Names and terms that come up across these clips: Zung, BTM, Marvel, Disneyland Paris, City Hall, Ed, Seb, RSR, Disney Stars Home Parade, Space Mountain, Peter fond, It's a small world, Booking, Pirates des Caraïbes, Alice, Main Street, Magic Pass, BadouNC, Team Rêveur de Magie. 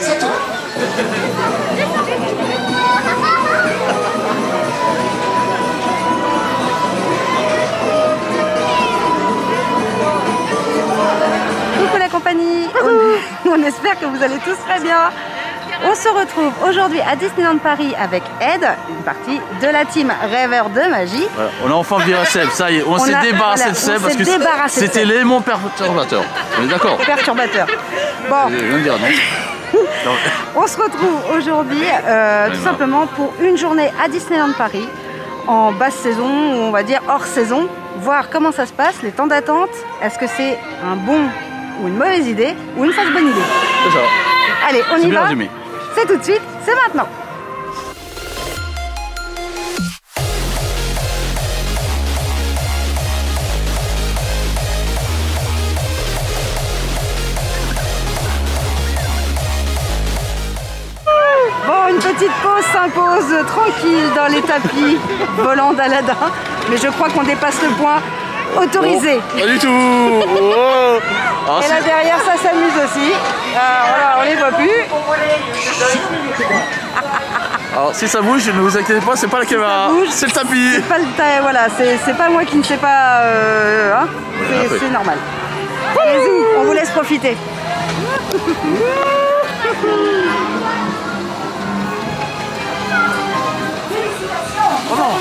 C'est tout. Coucou la compagnie. On espère que vous allez tous très bien. On se retrouve aujourd'hui à Disneyland Paris avec Ed, une partie de la team Rêveur de Magie. Voilà, on a enfin viré Seb, ça y est, on s'est débarrassé de Seb parce que c'était l'élément perturbateur. On est d'accord. Perturbateur. Bon. Je viens de dire, non. Non. On se retrouve aujourd'hui tout simplement pour une journée à Disneyland Paris, en basse saison, ou on va dire hors saison, voir comment ça se passe, les temps d'attente, est-ce que c'est un bon ou une mauvaise idée, ou une fausse bonne idée. C'est ça. Allez, on y va. C'est tout de suite, c'est maintenant. Bon, une petite pause s'impose tranquille dans les tapis volants d'Aladin, mais je crois qu'on dépasse le point autorisé. Oh, pas du tout. Oh. Ah, et là derrière ça s'amuse aussi. Voilà, on les voit plus. Alors si ça bouge, ne vous inquiétez pas, c'est pas la caméra, c'est le tapis. C'est pas le tapis, voilà, c'est pas moi qui ne sais pas, hein, c'est normal. Bisous, on vous laisse profiter. Oh non.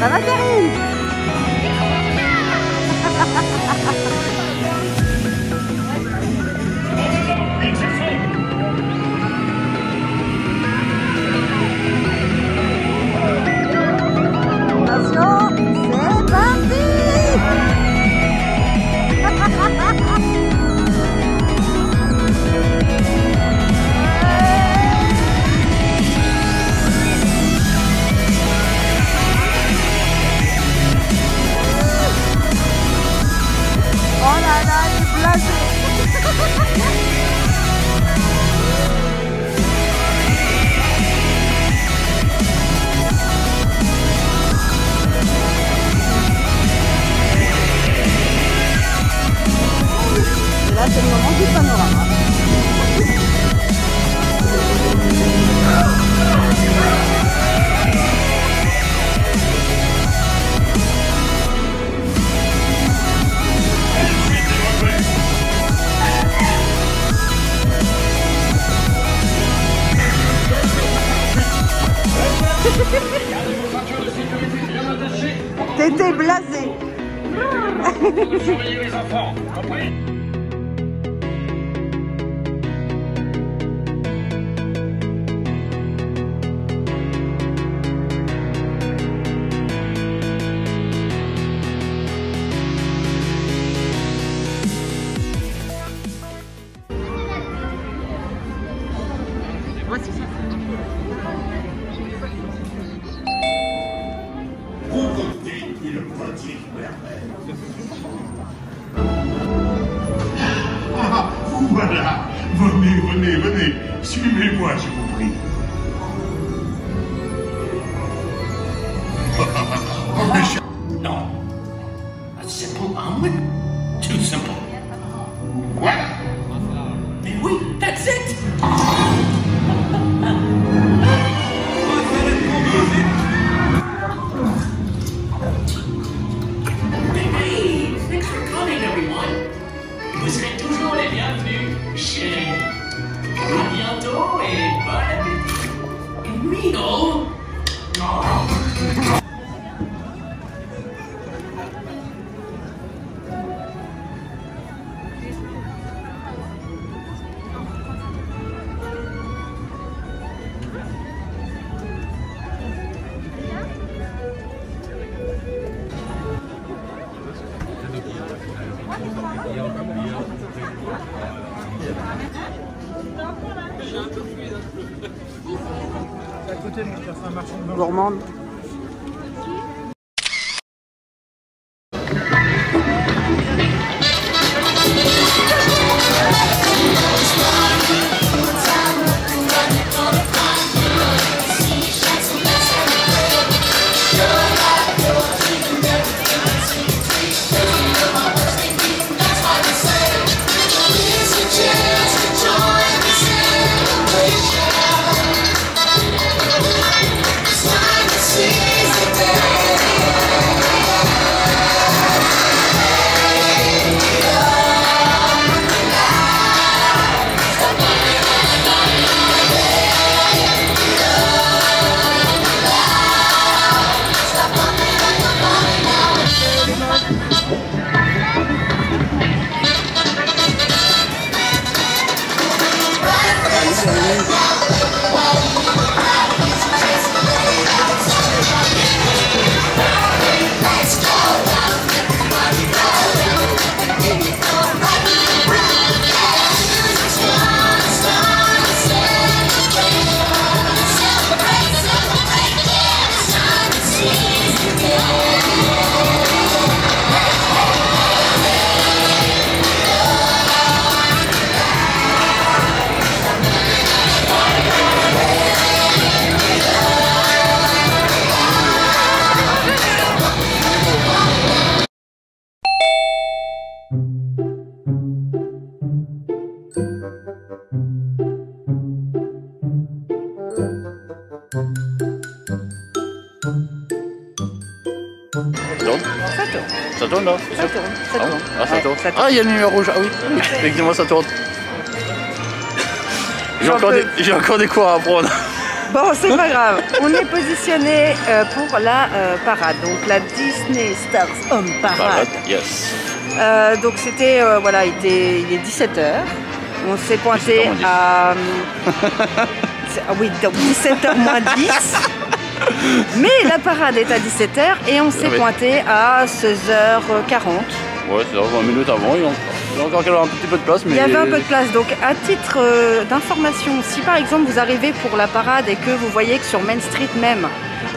Ça va, Karine? Attention, c'est parti! Là, c'est le moment du panorama. T'étais blasé. Surveillez les enfants, compris? Vous serez toujours les bienvenus chez nous. À bientôt et... needle? Gourmande. Ah, il y a le numéro rouge, ah oui, effectivement ça tourne. J'ai encore des cours à apprendre. Bon, c'est pas grave, on est positionné pour la parade, donc la Disney Stars Home Parade. Yes. Donc c'était, voilà, il est 17h, on s'est pointé à... oui, donc 17h moins 10. Mais la parade est à 17h et on s'est pointé à 16h40. Ouais, c'est 20 minutes avant, il y a encore un petit peu de place. Mais... il y avait un peu de place, donc à titre d'information, si par exemple vous arrivez pour la parade et que vous voyez que sur Main Street même,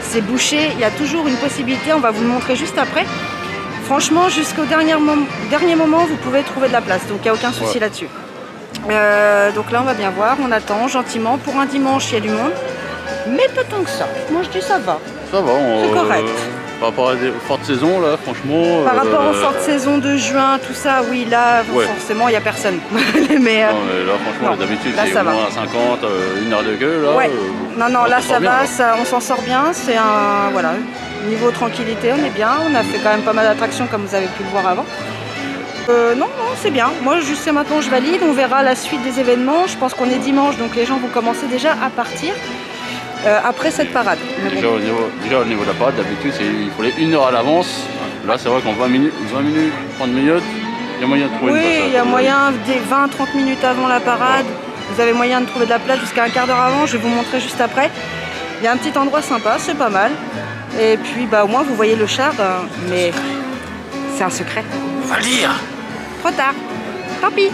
c'est bouché, il y a toujours une possibilité, on va vous le montrer juste après. Franchement, jusqu'au dernier moment, vous pouvez trouver de la place, donc il n'y a aucun souci là-dessus. Donc là, on va bien voir, on attend gentiment. Pour un dimanche, il y a du monde, mais pas tant que ça. Moi, je dis ça va. Ça va, c'est correct. Par rapport à des fortes saisons, là, franchement... Par rapport aux fortes saisons de juin, tout ça, oui, là, forcément, il n'y a personne. Non, mais là, franchement, d'habitude, c'est au moins à 50, une heure de queue, là... non, non, là, ça va, ça, on s'en sort bien, c'est un... Voilà, niveau tranquillité, on est bien, on a fait quand même pas mal d'attractions, comme vous avez pu le voir avant. Non, non, c'est bien. Moi, jusqu'à maintenant, je valide, on verra la suite des événements. Je pense qu'on est dimanche, donc les gens vont commencer déjà à partir. Après cette parade. Déjà au niveau de la parade, d'habitude, il faut les 1 heure à l'avance. Là, c'est vrai qu'en 20 minutes, 30 minutes, il y a moyen de trouver une place. Oui, il y a moyen des 20-30 minutes avant la parade. Vous avez moyen de trouver de la place jusqu'à un quart d'heure avant. Je vais vous montrer juste après. Il y a un petit endroit sympa, c'est pas mal. Et puis, bah, au moins, vous voyez le char, mais c'est un secret. On va le dire. Trop tard. Tant pis.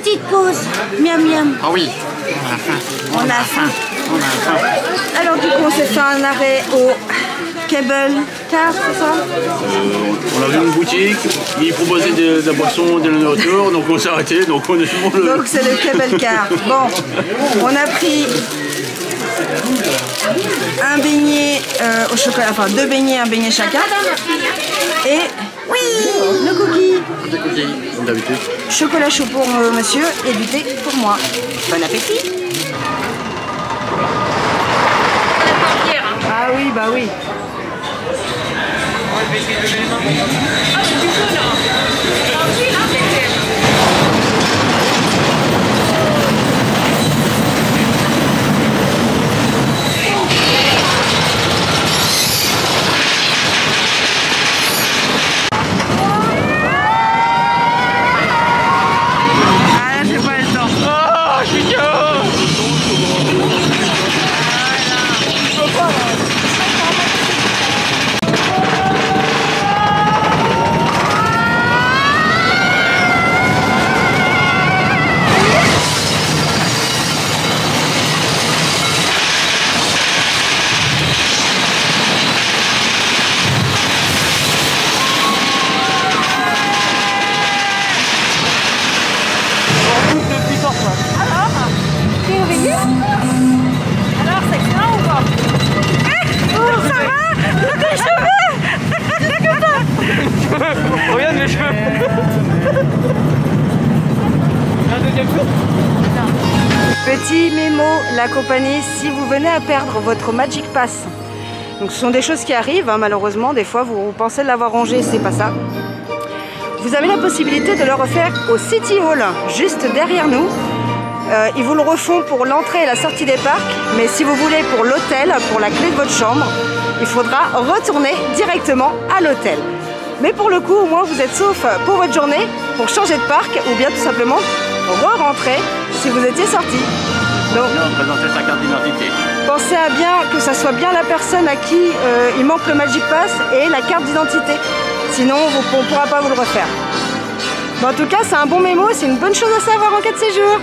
petite pause. Miam miam. Ah oui. On a faim. Alors du coup on s'est fait un arrêt au Cable Car, c'est ça? On a vu une boutique, ils proposaient de la boisson, de la nourriture, donc on s'est arrêté, donc on est sur le... Donc c'est le Cable Car. Bon, on a pris un beignet au chocolat, enfin deux beignets, un beignet chacun. Et oui, le cookie. Des cookies, comme d'habitude. Chocolat chaud pour monsieur et du thé pour moi. Bon appétit. Ah oui, bah oui. Ah là, j'ai pas le temps. Oh, je suis chaud. Ah là. Regarde mes cheveux. Un deuxième tour. Petit mémo, la compagnie, si vous venez à perdre votre Magic Pass. Donc ce sont des choses qui arrivent, hein, malheureusement. Des fois vous pensez l'avoir rangé, c'est pas ça. Vous avez la possibilité de le refaire au City Hall, juste derrière nous. Ils vous le refont pour l'entrée et la sortie des parcs. Mais si vous voulez pour l'hôtel, pour la clé de votre chambre, il faudra retourner directement à l'hôtel. Mais pour le coup, au moins vous êtes sauf pour votre journée, pour changer de parc ou bien tout simplement re-rentrer si vous étiez sorti. Donc, présenter sa carte d'identité. Pensez à bien que ça soit bien la personne à qui il manque le Magic Pass et la carte d'identité. Sinon, on ne pourra pas vous le refaire. Mais en tout cas, c'est un bon mémo, c'est une bonne chose à savoir en cas de séjour.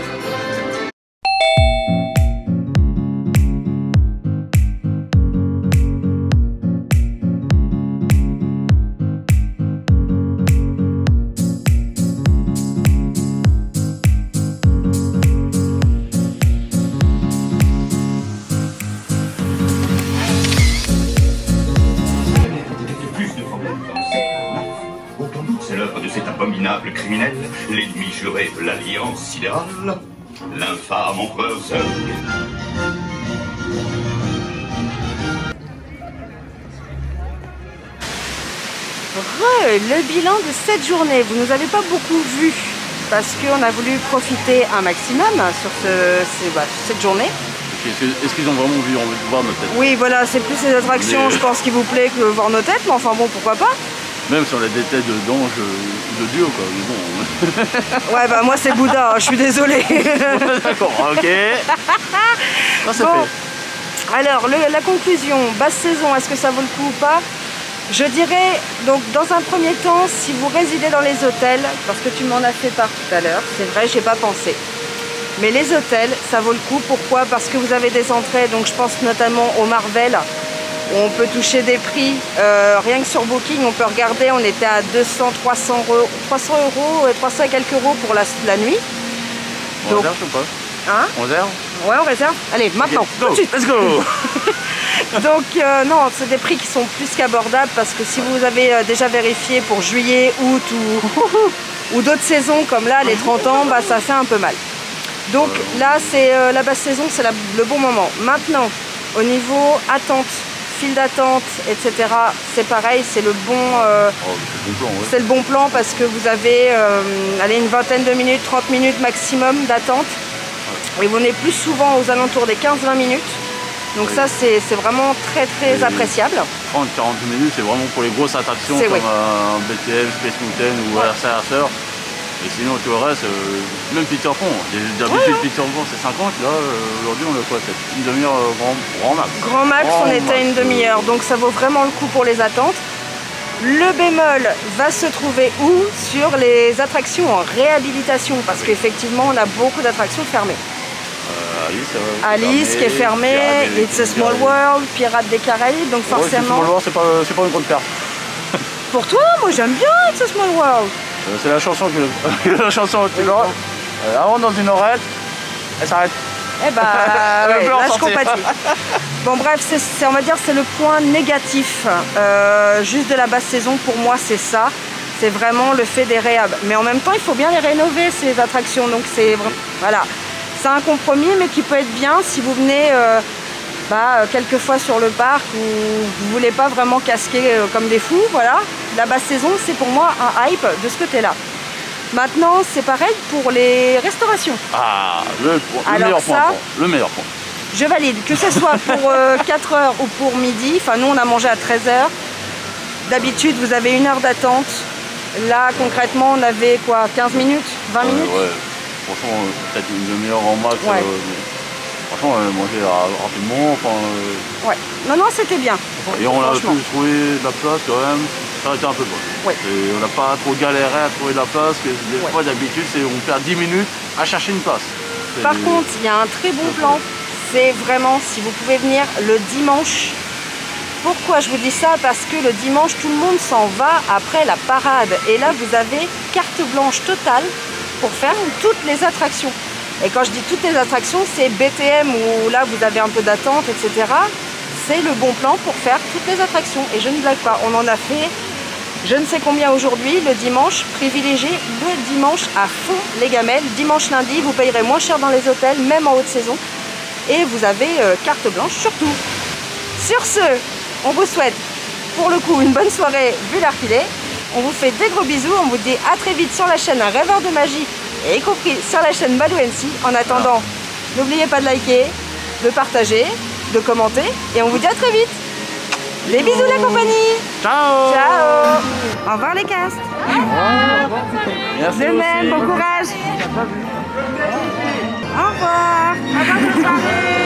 L'ennemi juré de l'Alliance Sidérale, l'infâme empereur Zung. Le bilan de cette journée, vous nous avez pas beaucoup vu parce qu'on a voulu profiter un maximum sur cette journée. Est-ce qu'ils ont vraiment vu voir nos têtes? Oui, voilà, c'est plus les attractions, je pense, qui vous plaît que voir nos têtes, mais enfin bon, pourquoi pas? Même sur la têtes d'ange de Dieu, quoi. Mais bon. Ouais, bah moi c'est Bouddha, hein, je suis désolée. D'accord, ok. Non, c'est bon. Fait. Alors, la conclusion, basse saison, est-ce que ça vaut le coup ou pas? Je dirais, donc dans un premier temps, si vous résidez dans les hôtels, parce que tu m'en as fait part tout à l'heure, c'est vrai, j'ai pas pensé. Mais les hôtels, ça vaut le coup. Pourquoi? Parce que vous avez des entrées, donc je pense notamment au Marvel. On peut toucher des prix, rien que sur Booking, on peut regarder, on était à 200, 300 euros, 300 et quelques euros pour la nuit. On réserve ou pas? Hein? On réserve? Ouais, on réserve. Allez, maintenant, tout de suite, let's go. Donc non, c'est des prix qui sont plus qu'abordables parce que si vous avez déjà vérifié pour juillet, août ou d'autres saisons comme là, les 30 ans, bah, ça fait un peu mal. Donc là, c'est la basse saison, c'est le bon moment. Maintenant, au niveau attente, file d'attente, etc. C'est pareil, c'est le bon, c'est le bon plan parce que vous avez allez, une vingtaine de minutes, 30 minutes maximum d'attente. Et on est plus souvent aux alentours des 15-20 minutes. Donc oui, ça c'est vraiment très et appréciable. 30-40 minutes, c'est vraiment pour les grosses attractions comme oui, BTM, Space Mountain ou RSR. Et sinon tout le reste, même Peter fond. D'habitude Peter fond c'est 50, là aujourd'hui on le fait une demi-heure grand max. Grand max, on était à une demi-heure, donc ça vaut vraiment le coup pour les attentes. Le bémol va se trouver où? Sur les attractions en réhabilitation, parce qu'effectivement on a beaucoup d'attractions fermées. Alice qui est fermée, It's a Small World, Pirates des Caraïbes, donc forcément... Small World, c'est pas une grande perte. Pour toi, moi j'aime bien It's a Small World. C'est la chanson que tu l'as. Avant dans une oreille, elle s'arrête. Eh bah, ouais, là je compatis. Bon bref, on va dire c'est le point négatif juste de la basse saison pour moi, c'est ça. C'est vraiment le fait des réhabs. Mais en même temps, il faut bien les rénover ces attractions. Donc c'est voilà, c'est un compromis mais qui peut être bien si vous venez quelques fois sur le parc où vous voulez pas vraiment casquer comme des fous. Voilà, la basse saison c'est pour moi un hype de ce côté-là. Maintenant, c'est pareil pour les restaurations. Ah, le meilleur point. Je valide, que ce soit pour 4h ou pour midi. Enfin, nous, on a mangé à 13h. D'habitude, vous avez 1 heure d'attente. Là, concrètement, on avait quoi, 15 minutes, 20 minutes? Ouais, franchement, peut-être une demi-heure en max. Ouais. Franchement, manger rapidement. Ouais, non, c'était bien. Et on a pu trouver de la place quand même. Ça a été un peu bon. Ouais. Et on n'a pas trop galéré à trouver de la place. Des fois, d'habitude, on perd 10 minutes à chercher une place. Par contre, il y a un très bon plan. C'est vraiment, si vous pouvez venir le dimanche. Pourquoi je vous dis ça? Parce que le dimanche, tout le monde s'en va après la parade. Et là, vous avez carte blanche totale pour faire toutes les attractions. Et quand je dis toutes les attractions, c'est BTM où là, vous avez un peu d'attente, etc. C'est le bon plan pour faire toutes les attractions. Et je ne blague pas, on en a fait... Je ne sais combien aujourd'hui, le dimanche, privilégiez le dimanche à fond les gamelles. Dimanche, lundi, vous payerez moins cher dans les hôtels, même en haute saison. Et vous avez carte blanche surtout. Sur ce, on vous souhaite pour le coup une bonne soirée vu l'air qu'il est. On vous fait des gros bisous, on vous dit à très vite sur la chaîne Un Rêveur de Magie, et y compris sur la chaîne BadouNC. En attendant, n'oubliez pas de liker, de partager, de commenter, et on vous dit à très vite. Des bisous la compagnie. Ciao. Ciao. Au revoir les castes. Merci. De même, bon courage. Au revoir.